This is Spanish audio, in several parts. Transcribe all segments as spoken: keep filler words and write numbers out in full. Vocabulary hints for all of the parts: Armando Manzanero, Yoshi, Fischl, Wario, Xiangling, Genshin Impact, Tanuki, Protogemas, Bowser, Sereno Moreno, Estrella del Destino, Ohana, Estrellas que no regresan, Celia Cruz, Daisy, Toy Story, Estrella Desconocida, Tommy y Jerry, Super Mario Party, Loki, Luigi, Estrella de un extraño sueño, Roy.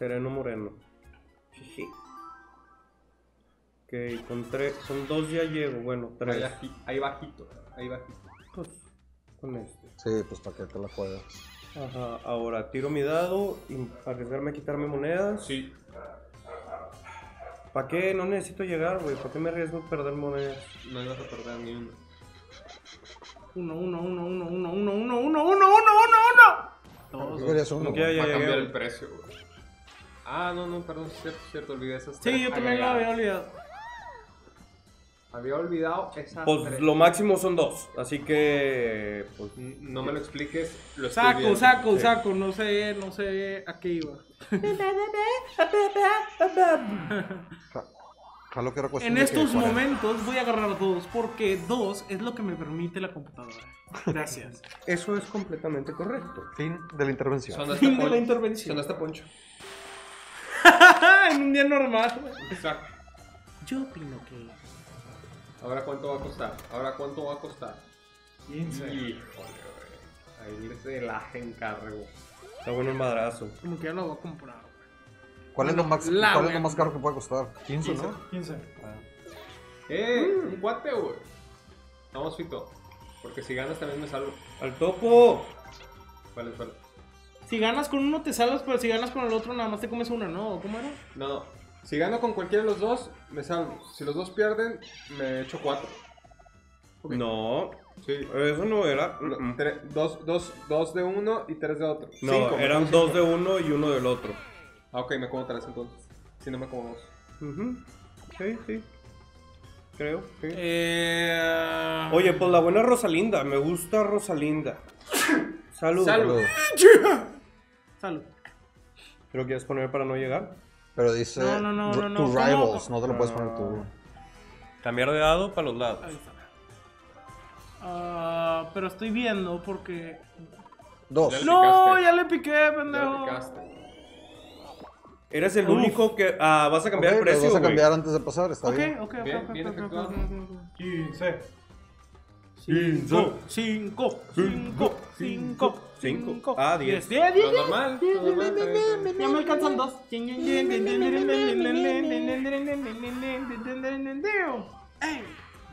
Sereno Moreno. Sí, sí. Ok, con tres, son dos ya llego, bueno, tres. Ahí, ahí bajito, ahí bajito. Pues, con este. Sí, pues para que te la juegas. Ajá, ahora tiro mi dado y arriesgarme a quitarme monedas. Sí. ¿Para qué? No necesito llegar, güey. ¿Para qué me arriesgo a perder monedas? No ibas a perder ni una. Uno, uno, uno, uno, uno, uno, uno, uno, uno, uno, uno, uno. Todos. No quiero ya cambiar el precio, güey. Ah, no, no, perdón, es cierto, es cierto, olvidé esas tres. Sí, yo también la había olvidado. Había olvidado esas pues tres. Lo máximo son dos, así que... Pues, no me lo expliques, lo estoy Saco, viendo. saco, sí. saco, no sé, no sé a qué iba. En estos momentos voy a agarrar dos, porque dos es lo que me permite la computadora. Gracias. Eso es completamente correcto. Fin de la intervención. Son hasta fin de la intervención. Son hasta Poncho. En un día normal. Exacto. Yo opino que... Ahora cuánto va a costar. Ahora cuánto va a costar. quince. Híjole, ahí se la encargo. Está bueno el madrazo. Como que ya lo voy a comprar, güey. ¿Cuál, es lo, más, ¿cuál es lo más caro que puede costar? quince, ¿no? quince. Ah. Eh, mm. un guate, güey. Vamos, Fito. Porque si ganas también me salvo. ¡Al topo! Vale, vale. Si ganas con uno te salvas, pero si ganas con el otro nada más te comes uno, ¿no? ¿Cómo era? No, si gano con cualquiera de los dos, me salvo. Si los dos pierden, me echo cuatro. Okay. No, sí. Eso no era. No, tre, dos, dos, dos de uno y tres de otro. No, cinco, eran dos cinco. De uno y uno del otro. Ah, ok, me como tres entonces. Si no me como dos. Uh-huh. Sí, sí. Creo, sí. Eh... Oye, pues la buena Rosalinda, me gusta Rosalinda. Salud. Salud. Salud. Salud. ¿Te lo quieres poner para no llegar? Pero dice no, no, no, no, no, tu no, rivals, no, no. no te lo puedes poner tú. Cambiar de dado para los lados. Ahí está. Uh, pero estoy viendo porque... Dos. No, ya le piqué, pendejo. Ya le Eres el Uf. único que... Ah, vas a cambiar okay, el precio, vas a cambiar güey. antes de pasar, está okay, bien. Ok, ok, bien, bien efectuado. quince. Cinco, cinco, cinco, cinco, cinco, ah, diez. Diez, diez, normal. Ya me alcanzan dos. ¡Ey!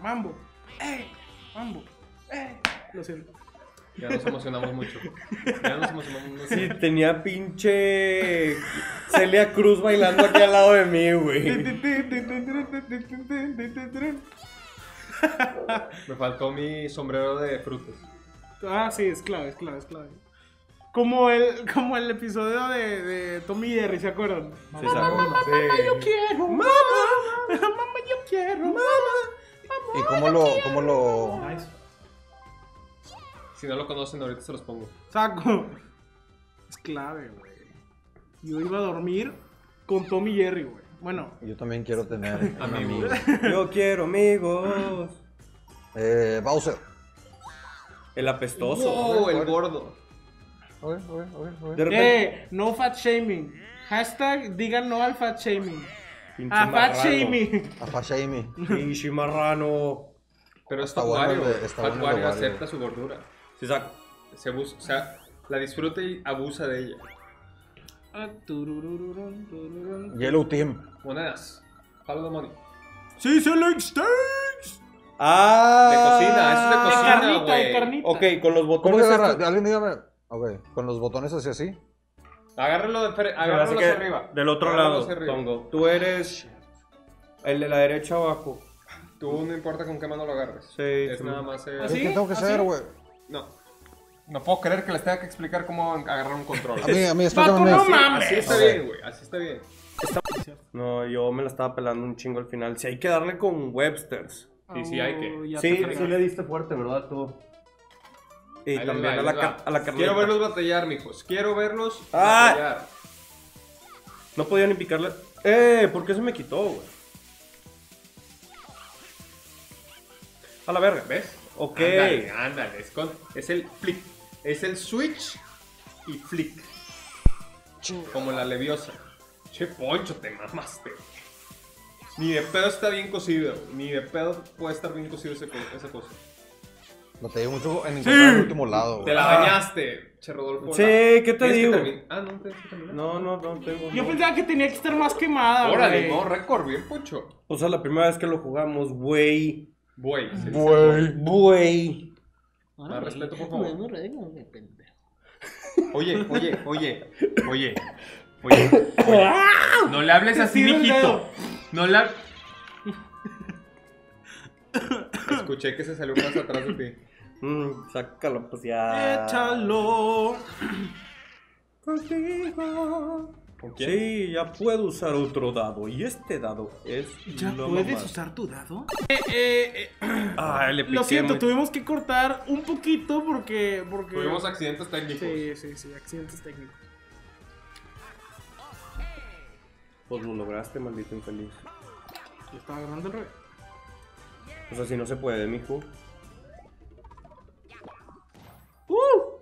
Mambo, ¡ey! Mambo, ¡ey! Lo siento. Ya nos emocionamos mucho. Ya nos emocionamos mucho. Sí, tenía pinche Celia Cruz bailando aquí al lado de mí, güey. Me faltó mi sombrero de frutas. Ah, sí, es clave, es clave, es clave. Como el, como el episodio de, de Tommy y Jerry, ¿se acuerdan? Mamá, sí, mamá, mamá, sí. mamá, yo quiero, mamá, mamá, yo quiero, mamá, mamá. ¿Y cómo lo, cómo lo...? Nice. Si no lo conocen, ahorita se los pongo. Saco. Es clave, güey. Yo iba a dormir con Tommy y Jerry, güey. Bueno, yo también quiero tener amigos. Yo quiero amigos. Eh, Bowser. El apestoso. Oh, wow, el gordo. Oye, oye, oye, oye. Eh, no fat shaming. Hashtag digan no al fat shaming. A fat shaming. A fat shaming. Pinche marrano. Pero está bueno. Fat Wario acepta su gordura. Sí, saco. Se abusa, o sea, la disfruta y abusa de ella. Yellow Team. Monedas. Palo de money. Sí, se lo extends. Ah. De cocina, eso es de cocina, güey. De carnita, de carnita. Ok, con los botones. Estos... Alguien dígame. Ok, con los botones hacia así. Agárralo de agárralo hacia arriba. Del otro lado, Tongo. Tú eres el de la derecha abajo. Tú no importa con qué mano lo agarres. Sí. Es sí. nada más. Eh... ¿Así? ¿Qué tengo que hacer, güey? No. No puedo creer que les tenga que explicar cómo agarrar un control. A mí, a mí, explícame. No mames. Así está okay. bien, güey. Así está bien. Está... No, yo me la estaba pelando un chingo al final. Si hay que darle con Websters. Sí, oh, sí hay que. Sí, sí le diste fuerte, ¿verdad? Tú. Y ahí también va, a, la va. a la carnita. Quiero verlos batallar, mijos. Quiero verlos ah. batallar. No podía ni picarle. Eh, ¿por qué se me quitó, güey? A la verga, ¿ves? Ok. Ándale, ándale. Es, con... es el flick. Es el switch y flick. Como la leviosa. Che, Poncho, te mamaste. Ni de pedo está bien cocido. Ni de pedo puede estar bien cocido ese co esa cosa. No te dio mucho en encontrar el último lado. Te la bañaste, Che Rodolfo. Sí, ¿qué te digo? Ah, no, te No, no, no tengo. Yo pensaba que tenía que estar más quemada. Órale, no, récord, bien, Poncho. O sea, la primera vez que lo jugamos, güey. Güey. Güey. Güey. Más respeto, por favor. Oye, oye, oye, oye. Oye. No le hables así, mijito. No le hables. Escuché que se salió más atrás de ti. Mm, sácalo, pues ya. Échalo contigo. ¿Por qué? Sí, ya puedo usar otro dado. Y este dado es. ¿Ya puedes más. usar tu dado? Eh, eh, eh. Ah, le piqué. Lo siento, muy... tuvimos que cortar un poquito porque, porque. Tuvimos accidentes técnicos. Sí, sí, sí, accidentes técnicos. Pues lo lograste, maldito infeliz. Yo estaba ganando el revés. O sea, si no se puede, mijo. ¡Uh!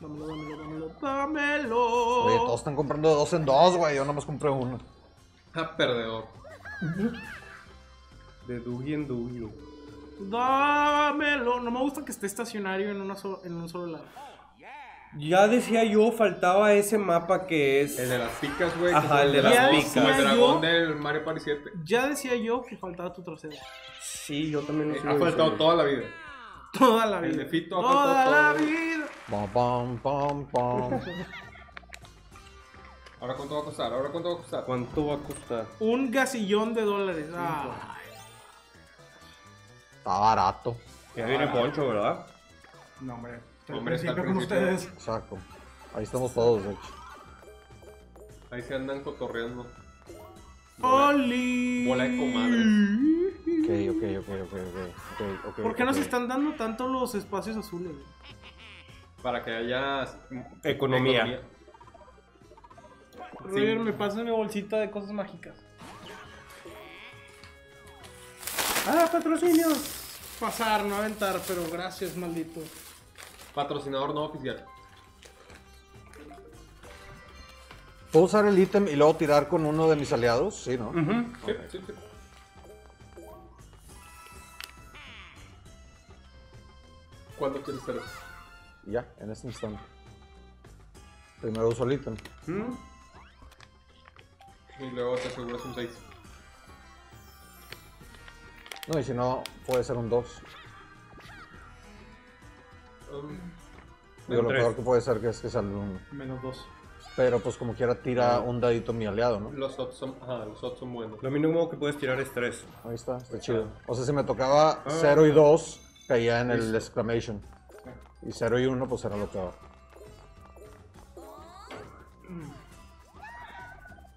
Dámelo, dámelo, dámelo, dámelo. Oye, todos están comprando de dos en dos, güey. Yo nomás compré uno. Ah, perdedor. De Dougie en Dougie. Dámelo. No me gusta que esté estacionario en, una so en un solo lado. Ya decía yo, faltaba ese mapa que es... El de las picas, güey. Ajá, el de las picas. Como el dragón del Mario Party siete. Ya decía yo que faltaba tu trasero. Sí, yo también lo sé. Ha faltado toda la vida. Toda la vida. El de Fito ha faltado toda la vida. Pam, pam, pam, pam. ¿Ahora cuánto va a costar? ¿Ahora cuánto va a costar? ¿Cuánto va a costar? Un gasillón de dólares. Ah. Está barato. Ya viene Poncho, ¿verdad? No, hombre. Hombre, está con ustedes. Exacto. Ahí estamos todos, de hecho. Ahí se andan cotorreando. ¡Oli! Bola de comadre. Okay, ok, ok, ok, ok, ok. ¿Por qué nos están dando tanto los espacios azules? Para que haya economía. Roger, me pasa mi bolsita de cosas mágicas. ¡Ah, patrocinio! Pasar, no aventar, pero gracias, maldito. Patrocinador no oficial. ¿Puedo usar el ítem y luego tirar con uno de mis aliados? Sí, ¿no? Uh-huh. Okay. Sí, sí, sí. ¿Cuándo quieres hacer eso? Ya, en este instante. Primero uso el ítem. ¿Mm? Y luego te aseguras un seis. No, y si no, puede ser un dos. Digo, lo peor que puede ser que es que salga un... menos dos. Pero pues como quiera tira un dadito mi aliado, ¿no? Los odds son, ajá, los odds son buenos. Lo mínimo que puedes tirar es tres. Ahí está, está chido. O sea, si me tocaba cero y dos, caía en el exclamation. Y cero y uno, pues era lo peor.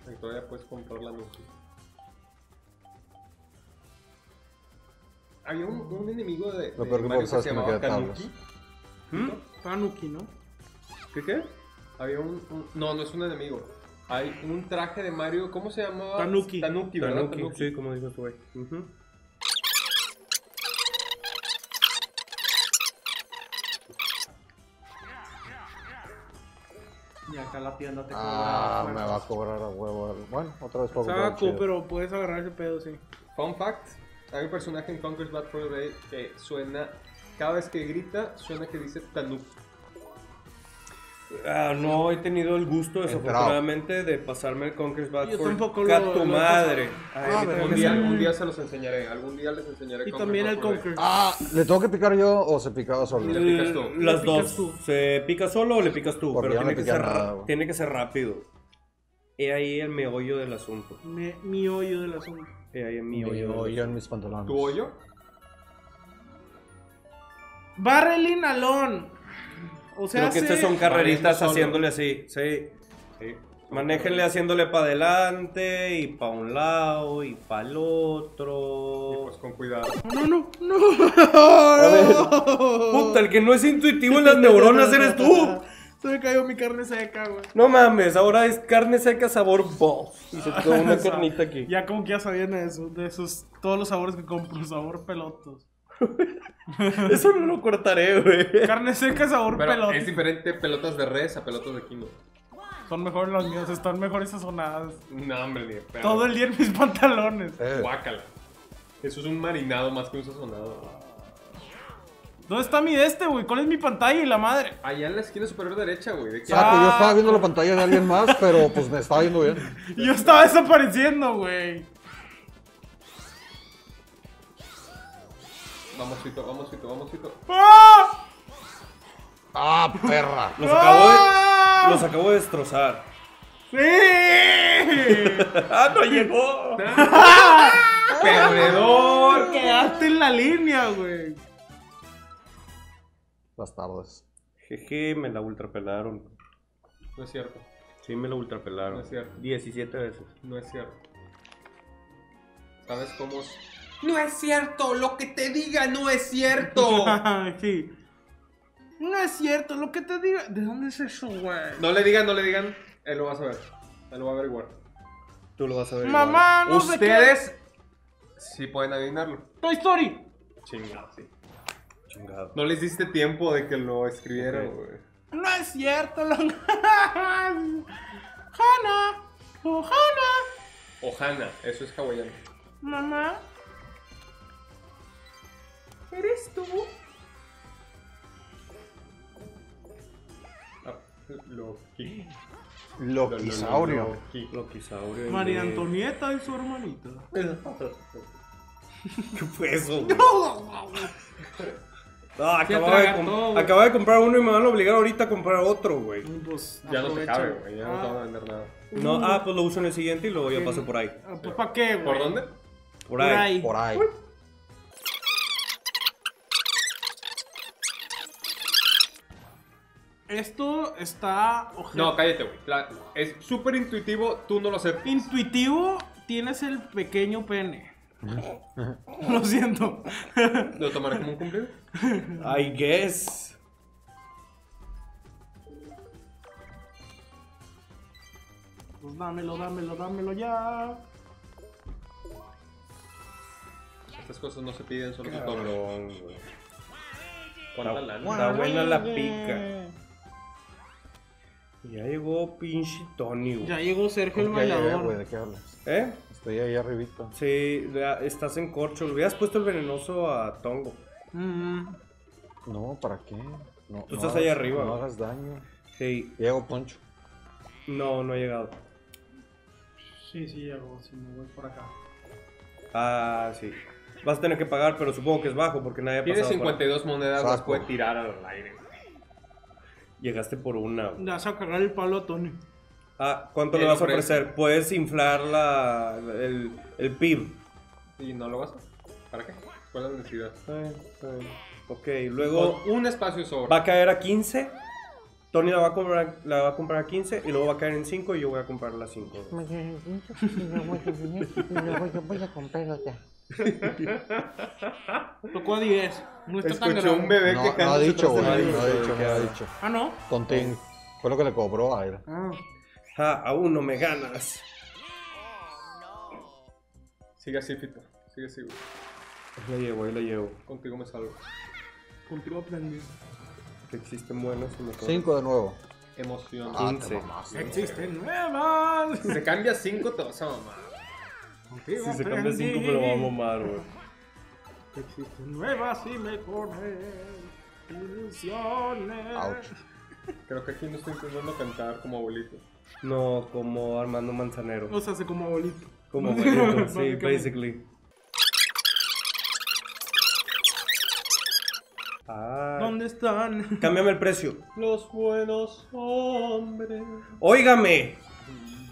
Y todavía puedes comprar la luz. Había un, un enemigo de, de lo peor que Mario que se llamaba Tanuki. ¿Mm? Tanuki, ¿no? ¿Qué qué? Había un, un... No, no es un enemigo. Hay un traje de Mario... ¿Cómo se llamaba? Tanuki. Tanuki, ¿verdad? Tanuki, Tanuki. Sí, como dijo tu güey. Uh-huh. Y acá la tienda te cobra. Ah, me va a cobrar a huevo. Bueno, otra vez por saco, pero puedes agarrar ese pedo, sí. Fun fact. Hay un personaje en Conker's Bad Fur Day que suena... Cada vez que grita, suena que dice Tanuki. Ah, no he tenido el gusto, desafortunadamente, de pasarme el Conker's Bad Fur Day. ¡Ca tu madre! Un día se los enseñaré, algún día les enseñaré. Y también el Conker's. Ah, ¿le tengo que picar yo o se picaba solo? Le picas tú. Las dos. ¿Se pica solo o le picas tú? Pero tiene que ser rápido. He ahí el meollo del asunto. Mi hoyo del asunto. He ahí el mi hoyo. Mi hoyo en mis pantalones. ¿Tu hoyo? Barrelin alón. O sea, creo que estas son carreritas haciéndole así, sí. sí. Manéjenle haciéndole para adelante y para un lado y para el otro. Y pues con cuidado. No, no, no. A ver. Puta, el que no es intuitivo en las neuronas eres tú. Se me cayó mi carne seca, güey. No mames, ahora es carne seca sabor boss. Y se quedó una carnita aquí. Ya como que ya sabían de eso, de esos todos los sabores que compro, sabor pelotos. Eso no lo cortaré, güey. Carne seca, sabor pelota. Es diferente pelotas de res a pelotas de quino. Son mejores los míos, están mejores sazonadas. No, hombre, ni espera. Todo el día en mis pantalones. Eh. Guácala. Eso es un marinado más que un sazonado. ¿Dónde está mi de este, güey? ¿Cuál es mi pantalla y la madre? Allá en la esquina superior derecha, güey. Saco, ah, yo estaba viendo la pantalla de alguien más, pero pues me estaba viendo bien. Yo estaba desapareciendo, güey. Vamos, Fito, vamos, Fito, vamos, Fito. ¡Ah! ¡Ah, perra! Los acabo de... ¡Ah! Los acabo de destrozar. ¡Sí! ¡Ah, no llegó! ¡Perdedor! ¡Quedaste en la línea, güey! Bastardos. Jeje, me la ultrapelaron. No es cierto. Sí, me la ultrapelaron. No es cierto. diecisiete veces. No es cierto. ¿Sabes cómo es? No es cierto, lo que te diga no es cierto. Sí. No es cierto, lo que te diga. ¿De dónde es eso, güey? No le digan, no le digan. Él lo va a saber. Él lo va a averiguar. Tú lo vas a averiguar. Mamá, no sé. Ustedes sí pueden adivinarlo. Toy Story. Chingado, sí. Chingado. No les diste tiempo de que lo escribieran, güey. Okay. No es cierto, lo... Hana. Ohana. Ohana, eso es hawaiano. Mamá. ¿Eres tú? Ah, Loki. Loquisaurio. Loquisaurio. María Antonieta y su hermanita. ¿Qué fue eso? No, acababa de, todo, acaba de comprar uno y me van a obligar ahorita a comprar otro, güey. Pues, ya aprovecha. No te cabe, güey. Ya ah. no te van a vender nada. No, ah, pues lo uso en el siguiente y luego ya paso por ahí. Ah, pues, ¿para qué, güey? ¿Por dónde? Por ahí. Por ahí. Por ahí. Esto está... Oje... No, cállate, güey. La... Es súper intuitivo, tú no lo aceptas. Intuitivo, tienes el pequeño pene. Lo siento. ¿Lo tomaré como un cumplido? I guess. Pues dámelo, dámelo, dámelo ya. Estas cosas no se piden, solo se toman. ¿Cuánta lana? La buena la pica. Ya llegó pinche Tony, güey. Ya llegó Sergio el bailador, güey. ¿De qué hablas? ¿Eh? Estoy ahí arribita. Sí, ya estás en corcho. Le hubieras puesto el venenoso a Tongo. Mm. No, ¿para qué? No, Tú no estás hagas, ahí arriba. No, no hagas daño. Sí. Llegó Poncho. No, no ha llegado. Sí, sí llegó. Si sí, me voy por acá. Ah, sí. Vas a tener que pagar, pero supongo que es bajo porque nadie ha pasado. Tienes cincuenta y dos por... monedas, Saco. Las puede tirar al aire. Llegaste por una. Le vas a cargar el palo a Tony. Ah, ¿cuánto le vas a ofrecer? Puedes inflar la, el, el P I B. ¿Y no lo vas a? ¿Para qué? ¿Cuál es la necesidad? Ay, ay. Ok, luego... Con un espacio sobre. Va a caer a quince. Tony la va a, comprar, la va a comprar a quince y luego va a caer en cinco y yo voy a comprar la cinco. Yo voy a comprar otra. Tocó a diez. No está tan grave. Un bebé no, que no ha dicho, güey. No ha dicho, no ha dicho. Ah, no. Tontín. Fue lo que le cobró a él. Ah. Ah, aún no me ganas. Sigue así, Fito. Sigue así, güey. Ahí la llevo, ahí la llevo. Contigo me salvo. Contigo aprendí. Que existen buenos y mejores. Cinco de nuevo. Emoción. Ah, quince. Mamaste, existen nuevas. Si se cambia cinco, te vas a mamar. Si se cambia cinco, me lo va a mamar, güey. Existen nuevas y mejores ilusiones. Ouch. Creo que aquí no estoy intentando cantar como abuelito. No, como Armando Manzanero. O sea, hace como abuelito. Como abuelito, sí, basically. Ah. ¿Dónde están? Cámbiame el precio. Los buenos hombres. Óigame.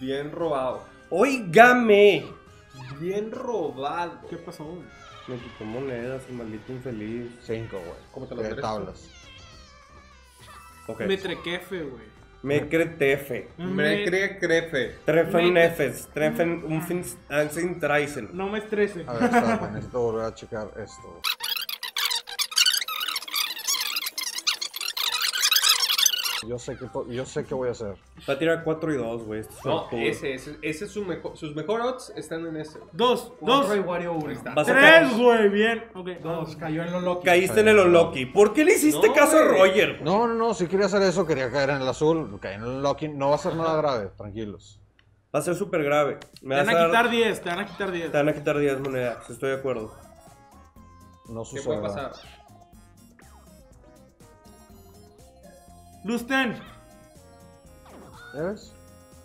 Bien robado. Óigame. Bien robado. ¿Qué pasó, güey? Me quitó monedas, el maldito infeliz. Cinco, güey. ¿Cómo te lo crees? Tablas. Okay. Me trequefe, güey. Me cretefe. Me cree crefe. Trefen nefes. Trefen un fin. Sin traisen. No me estresen. A ver, está, necesito volver a checar esto. Yo sé que, yo sé que voy a hacer. Va a tirar cuatro y dos, güey. No, ese, ese, ese es su mejor. Sus mejores odds están en ese. Dos, dos. Tres, güey, bien. Ok, dos. Cayó en lo Loki. Caíste en el Loki. ¿Por qué le hiciste no, caso wey. a Roger? No, no, no. Si quería hacer eso, quería caer en el azul. Caí en el Loki. No va a ser nada grave, tranquilos. Va a ser súper grave. Me te van a quitar diez, te van a quitar diez. Te van a quitar diez monedas, estoy de acuerdo. No sucede. ¿Qué puede pasar? Dusten. ¿Eres?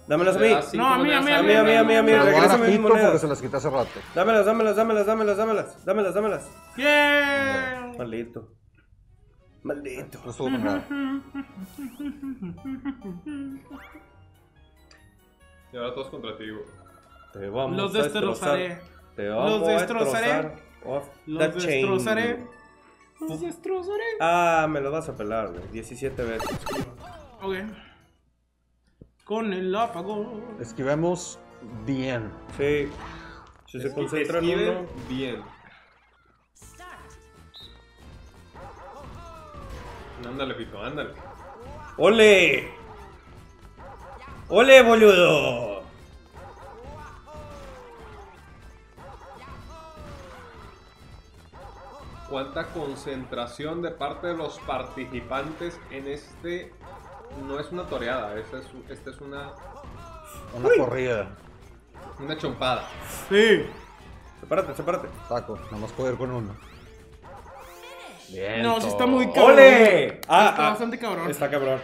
Dámelas a mí. No, a mí, a mí, a mí, a mí, a mí, a mí. Regrésame mis monedas. Porque se las quité hace rato. Dámelas, dámelas, dámelas, dámelas, dámelas. Dámelas, dámelas. ¡Yeah! Maldito. Maldito. No estuvo nada. Y ahora todos contra ti, güey. Te vamos Los a destrozaré. Te vamos Los destrozaré. A Los destrozaré. Los destrozaré. Ah, me lo vas a pelar, güey. diecisiete veces. Ok. Con el apagón. Esquivemos bien. Sí. Si Esqui se concentran uno, bien. Ándale, Pito, ándale. ¡Ole! ¡Ole, boludo! Cuánta concentración de parte de los participantes en este... No es una toreada, esta es, esta es una... Una Uy. corrida. Una chompada. Sí. Sepárate, sepárate. Saco, nomás puedo ir con uno. Bien. No, si está muy cabrón. ¡Ole! Ah, está ah, bastante cabrón. Está cabrón.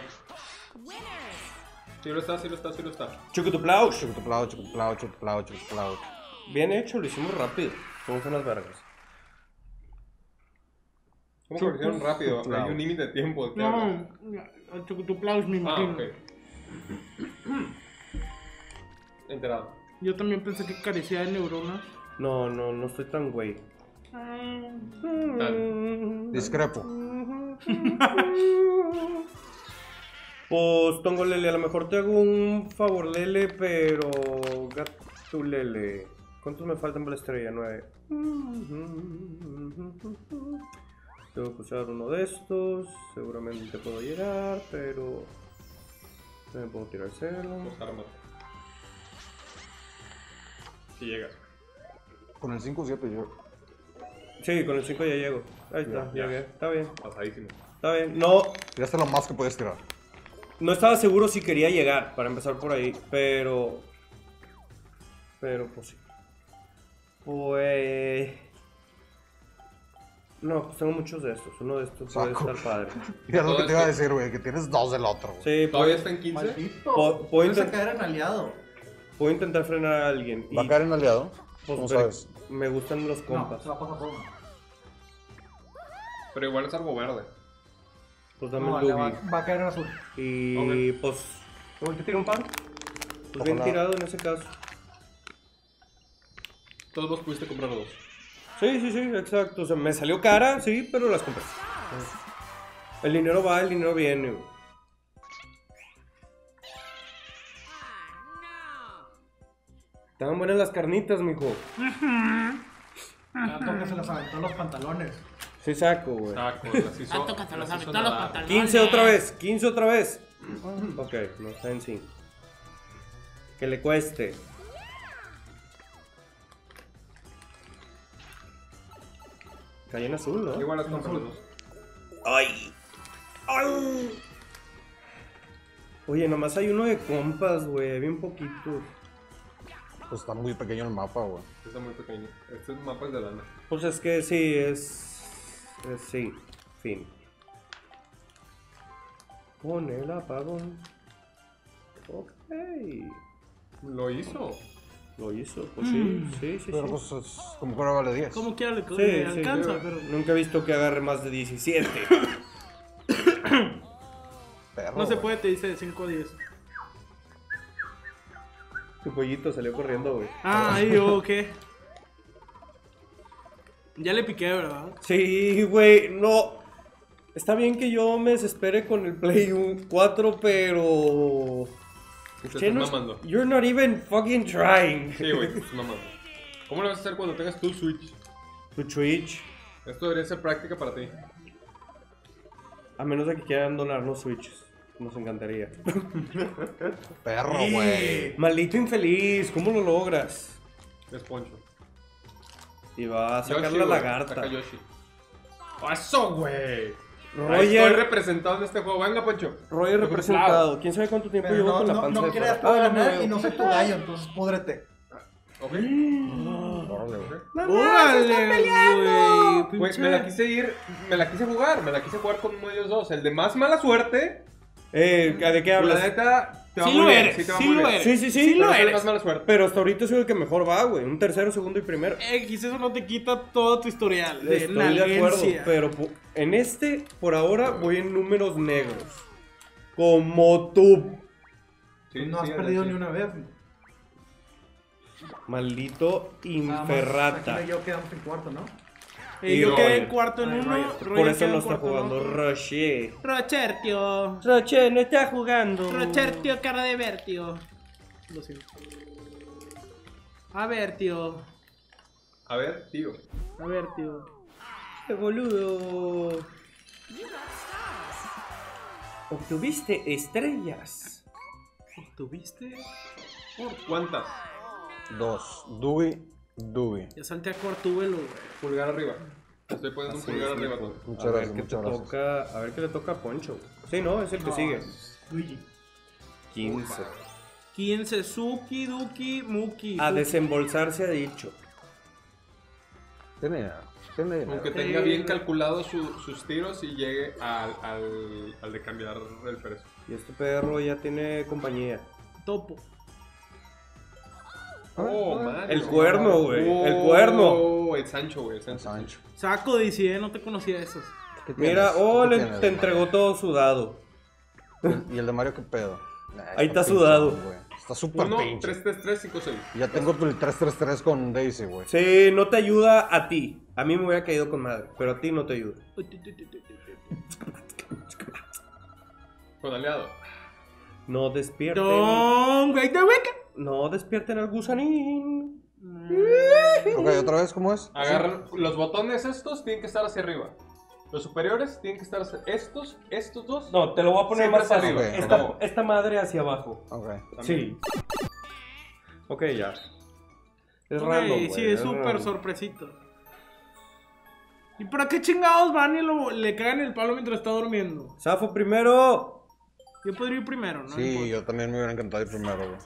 Sí lo está, sí lo está, sí lo está. Chucutuplau, chucutuplau, chucutuplau, chucutuplau, chucutuplau. Bien hecho, lo hicimos rápido. Somos unas vergas. ¿Cómo que lo hicieron rápido? Hay un límite de tiempo. No, el chucutuplau es mi imagino. Enterado. Yo también pensé que carecía de neuronas. No, no, no estoy tan güey. Dale. Discrepo. Pues Tongo Lele, a lo mejor te hago un favor Lele, pero Gato Lele. ¿Cuántos me faltan para la estrella? nueve. Tengo que usar uno de estos. Seguramente puedo llegar, pero también puedo tirar cero. Si llegas. Con el cinco siete yo. Sí, con el cinco ya llego. Ahí está, ya, llegué. Está bien. Pasadísimo. Está bien. No. Tiraste lo más que puedes tirar. No estaba seguro si quería llegar, para empezar por ahí, pero... Pero pues sí. Pues... No, pues tengo muchos de estos. Uno de estos Saco. puede estar padre. Mira lo que te iba a decir, güey, que tienes dos del otro. Sí, todavía está en quince. Maldito. Puedes caer en aliado. Puedo intentar frenar a alguien. ¿Va a caer en aliado? Pues, ¿Cómo sabes? Me gustan los compas. No, se la pasa por uno. Pero igual es algo verde. Pues dame no, el va, va a caer en azul. Y okay. pues... ¿Te voy a tirar un pan? Pues bien tirado en ese caso. Todos los pudiste comprar dos. Sí, sí, sí, exacto. O sea, me salió cara, sí, pero las compré. El dinero va, el dinero viene. Estaban buenas las carnitas, mijo. Gato que se las aventó los pantalones. Sí saco, güey. Saco, las hizo, Gato que se las aventó los pantalones. quince otra vez, quince otra vez. Ok, no está en sí. Que le cueste. Cayó en azul, ¿no? Igual las compras. ¡Ay! ¡Ay! Oye, nomás hay uno de compas, güey. Bien poquito. Pues está muy pequeño el mapa, güey. Está muy pequeño. Este mapa es de lana. Pues es que sí, es... es sí, fin. Con el apagón. Ok. Lo hizo. Lo hizo, pues mm. sí, sí, sí. Pero sí. Pues es como que ahora vale diez. Como que ahora le, sí, le sí, alcanza, yo, pero... Nunca he visto que agarre más de diecisiete. Perro, no se puede, te dice de cinco a diez. Tu pollito salió corriendo, güey. Ah, ahí, ok. Ya le piqué, ¿verdad? Sí, güey, no. Está bien que yo me desespere con el Play cuatro, pero... Usted no, mamando. You're not even fucking trying. Sí, güey, estás mamando. ¿Cómo lo vas a hacer cuando tengas tu Switch? Tu Switch. Esto debería ser práctica para ti. A menos de que quieran donarnos Switches. Nos encantaría. Perro, güey. Maldito infeliz, ¿cómo lo logras? Es Poncho. Y va a sacar Yoshi, la wey. lagarta. Saca Yoshi. ¡Eso, güey! Roy estoy representado en este juego. Venga, Poncho. Roy representado. ¿Quién sabe cuánto tiempo llevo no, con no, la panza? No, no quieras poder ganar ah, no, y no sé tu gallo, entonces púdrete. Ok. Órale, güey. ¡Órale, güey! Pues me la quise ir. Me la quise jugar. Me la quise jugar con uno de ellos dos. El de más mala suerte. Eh, ¿De qué hablas? La neta, te va muy bien. Sí, sí lo eres. Sí, sí, sí. Sí lo eres. Pero hasta ahorita soy el que mejor va, güey. Un tercero, segundo y primero. X, eso no te quita todo tu historial. Estoy de acuerdo, pero en este, por ahora, voy en números negros. Como tú. Sí, no has perdido ni una vez. Maldito Inferrata. Yo quedé en cuarto, ¿no? Y yo quedé en cuarto en uno. Por eso no está jugando Rocher. Rocher, tío. Rocher, no está jugando. Rocher, tío, cara de ver, tío. Lo siento. A ver, tío. A ver, tío. A ver, tío. Qué boludo. Obtuviste estrellas. ¿Obtuviste? ¿Cuántas? Dos. Dube, dube. Ya salté a Cortúbelo, güey. Pulgar arriba. Estoy poniendo un pulgar arriba. Muchas gracias, muchas gracias. A ver qué le toca a Poncho. Sí, no, es el que sigue. Luigi. quince. quince. Suki, Duki, Muki. A desembolsarse ha dicho. Tiene nada. Aunque tenga bien calculado su, sus tiros y llegue al, al, al de cambiar el preso. Y este perro ya tiene compañía. Topo. Oh, oh, el cuerno, güey. Oh, el cuerno. El Sancho, güey. El Sancho. Sancho. Saco, dice, no te conocía esos. Mira, oh, le, te entregó todo sudado. ¿Y el de Mario qué pedo? Nah, ahí está, está sudado. Pinche, está súper pinche. uno, tres, tres, tres, cinco, seis. Ya tengo el tres, tres, tres con Daisy, güey. Sí, no te ayuda a ti. A mí me hubiera caído con madre, pero a ti no te ayuda. Con aliado. No despierten. Don, güey, de hueca. No despierten al gusanín. Ok, otra vez, ¿cómo es? Agarran los botones, estos tienen que estar hacia arriba. Los superiores tienen que estar hacia estos, estos dos. No, te lo voy a poner más arriba. Okay, esta, okay. esta madre hacia abajo. Ok. También. Sí. Ok, ya. Es okay, random, güey. Sí, es súper sorpresito. ¿Y para qué chingados van y lo, le cagan el palo mientras está durmiendo? Safo primero. Yo podría ir primero, ¿no? Sí, yo también me hubiera encantado ir primero, güey.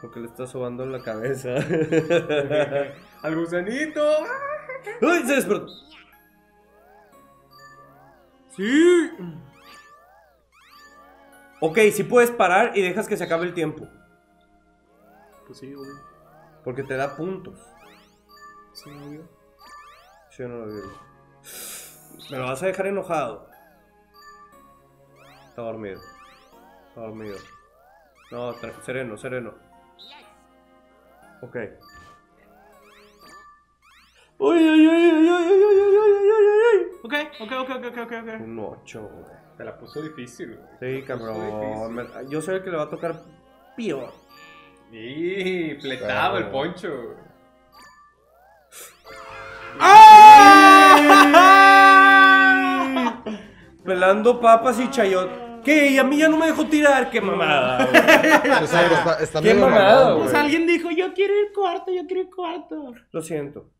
Porque le está sobando en la cabeza. ¡Al gusanito! ¡Uy, se despertó! ¡Sí! Ok, si sí puedes parar y dejas que se acabe el tiempo. Pues sí, güey. Porque te da puntos. ¿Sí no lo vio? Sí, no lo vio. Me lo vas a dejar enojado. Está dormido. Está dormido. No, sereno, sereno. Ok. Uy, uy, uy, uy, uy, uy, uy, uy, uy. Ok, ok, ok, ok, ok, ok. Un ocho, güey. Te la puso difícil, güey. Sí, cabrón. Difícil. Yo sé que le va a tocar pío. Sí, pletado el Poncho. ¡Ah! Pelando papas y chayot. ¿Qué? Y a mí ya no me dejó tirar, qué mamada. Pues algo está, está qué mamada. Mamado, pues alguien dijo, yo quiero ir cuarto, yo quiero ir cuarto. Lo siento.